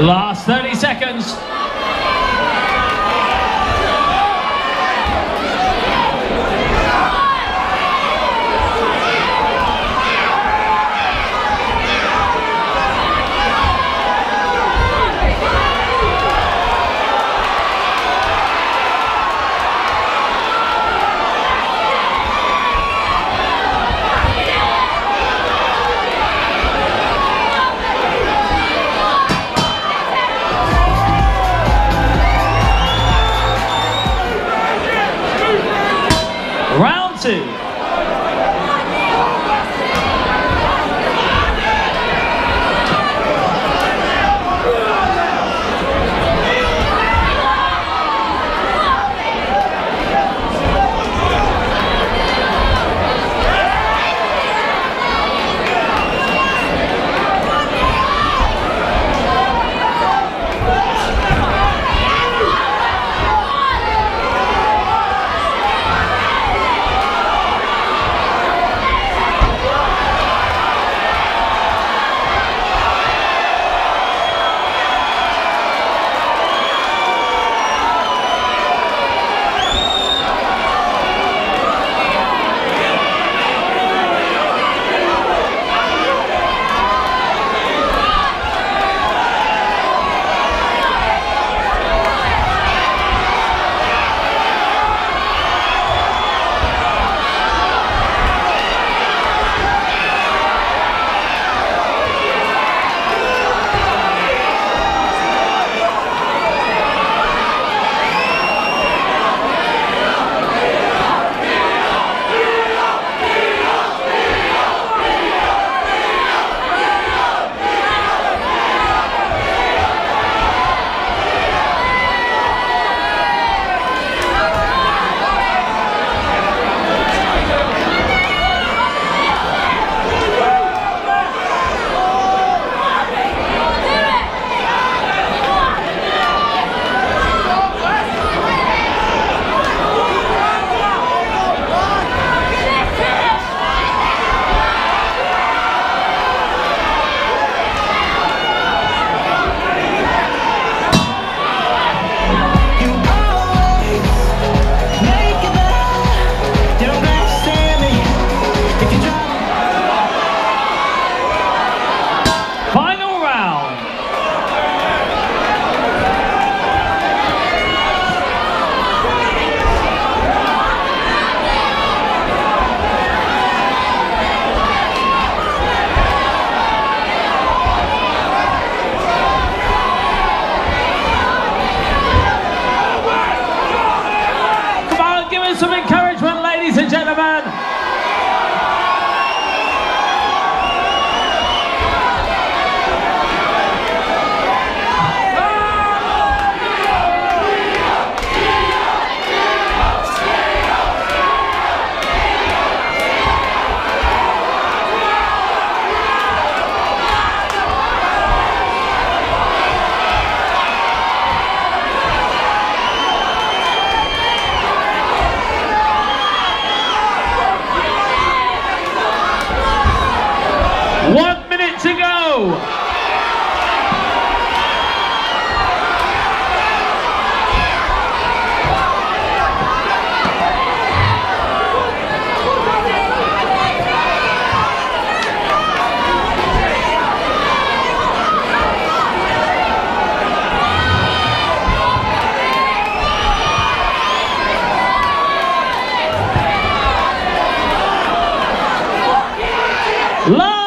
Last 30 seconds. Round two. Some encouragement, ladies and gentlemen. Love!